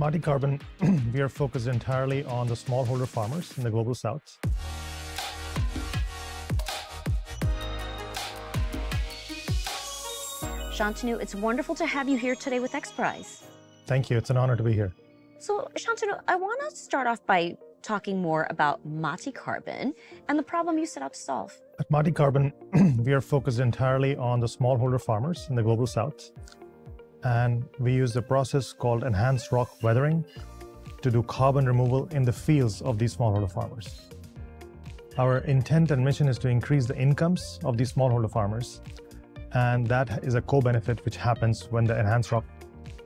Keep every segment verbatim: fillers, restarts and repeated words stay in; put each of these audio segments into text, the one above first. Mati Carbon, we are focused entirely on the smallholder farmers in the Global South. Shantanu, it's wonderful to have you here today with XPRIZE. Thank you. It's an honor to be here. So, Shantanu, I want to start off by talking more about Mati Carbon and the problem you set out to solve. At Mati Carbon, we are focused entirely on the smallholder farmers in the Global South. And we use a process called enhanced rock weathering to do carbon removal in the fields of these smallholder farmers. Our intent and mission is to increase the incomes of these smallholder farmers, and that is a co-benefit which happens when the enhanced rock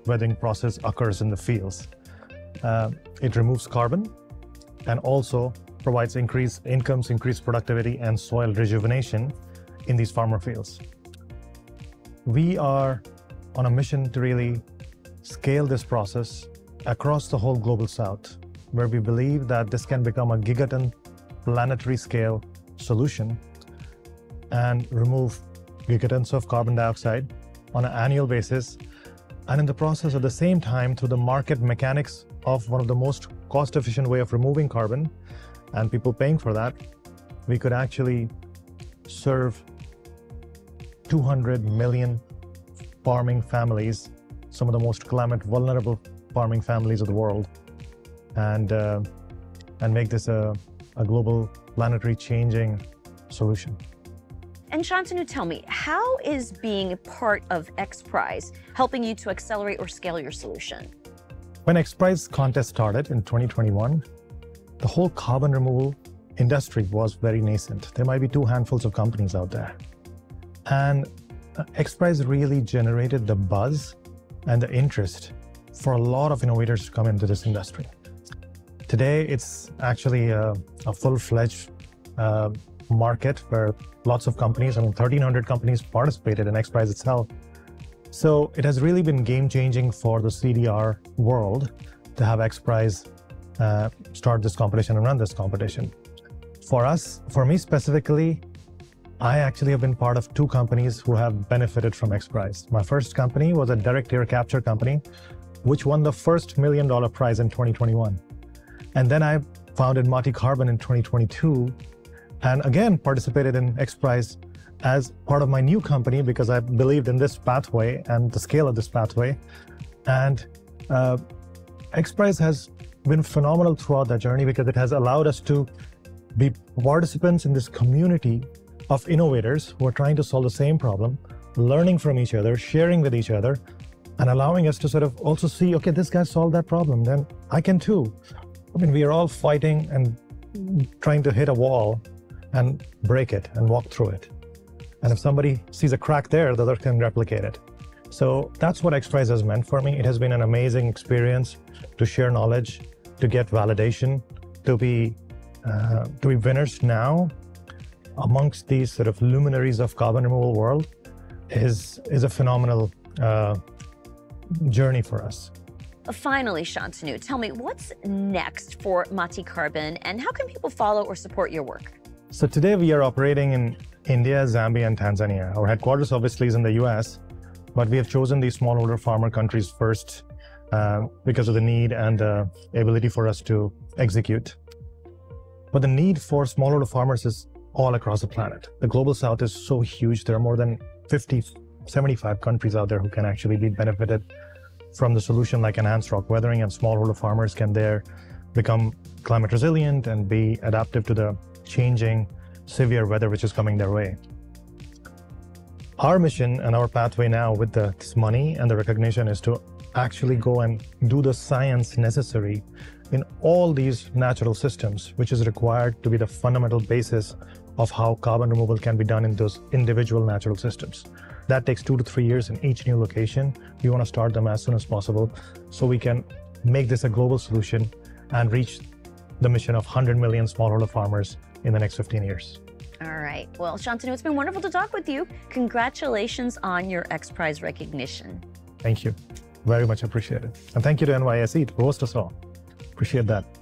weathering process occurs in the fields. Uh, it removes carbon and also provides increased incomes, increased productivity, and soil rejuvenation in these farmer fields. We are on a mission to really scale this process across the whole Global South, where we believe that this can become a gigaton planetary scale solution and remove gigatons of carbon dioxide on an annual basis, and in the process at the same time, through the market mechanics of one of the most cost-efficient way of removing carbon and people paying for that, we could actually serve two hundred million farming families, some of the most climate vulnerable farming families of the world, and uh, and make this a, a global planetary changing solution. And Shantanu, tell me, how is being a part of XPRIZE helping you to accelerate or scale your solution? When XPRIZE contest started in twenty twenty-one, the whole carbon removal industry was very nascent. There might be two handfuls of companies out there. And uh, XPRIZE really generated the buzz and the interest for a lot of innovators to come into this industry. Today, it's actually a, a full-fledged uh, market where lots of companies, I mean, thirteen hundred companies participated in XPRIZE itself. So it has really been game-changing for the C D R world to have XPRIZE uh, start this competition and run this competition. For us, for me specifically, I actually have been part of two companies who have benefited from XPRIZE. My first company was a direct air capture company, which won the first million dollar prize in twenty twenty-one. And then I founded Mati Carbon in twenty twenty-two, and again participated in XPRIZE as part of my new company because I believed in this pathway and the scale of this pathway. And uh, XPRIZE has been phenomenal throughout that journey because it has allowed us to be participants in this community of innovators who are trying to solve the same problem, learning from each other, sharing with each other, and allowing us to sort of also see, okay, this guy solved that problem, then I can too. I mean, we are all fighting and trying to hit a wall and break it and walk through it. And if somebody sees a crack there, the other can replicate it. So that's what XPRIZE has meant for me. It has been an amazing experience to share knowledge, to get validation, to be, uh, to be winners now amongst these sort of luminaries of carbon removal world is, is a phenomenal uh, journey for us. Finally, Shantanu, tell me what's next for Mati Carbon and how can people follow or support your work? So today we are operating in India, Zambia, and Tanzania. Our headquarters obviously is in the U S, but we have chosen these smallholder farmer countries first uh, because of the need and the uh, ability for us to execute. But the need for smallholder farmers is all across the planet. The Global South is so huge. There are more than fifty, seventy-five countries out there who can actually be benefited from the solution like enhanced rock weathering, and smallholder farmers can there become climate resilient and be adaptive to the changing severe weather which is coming their way. Our mission and our pathway now with the, this money and the recognition is to actually go and do the science necessary in all these natural systems, which is required to be the fundamental basis of how carbon removal can be done in those individual natural systems. That takes two to three years in each new location. We want to start them as soon as possible so we can make this a global solution and reach the mission of one hundred million smallholder farmers in the next fifteen years. All right. Well, Shantanu, it's been wonderful to talk with you. Congratulations on your XPRIZE recognition. Thank you. Very much appreciated. And thank you to N Y S E to host us all. Appreciate that.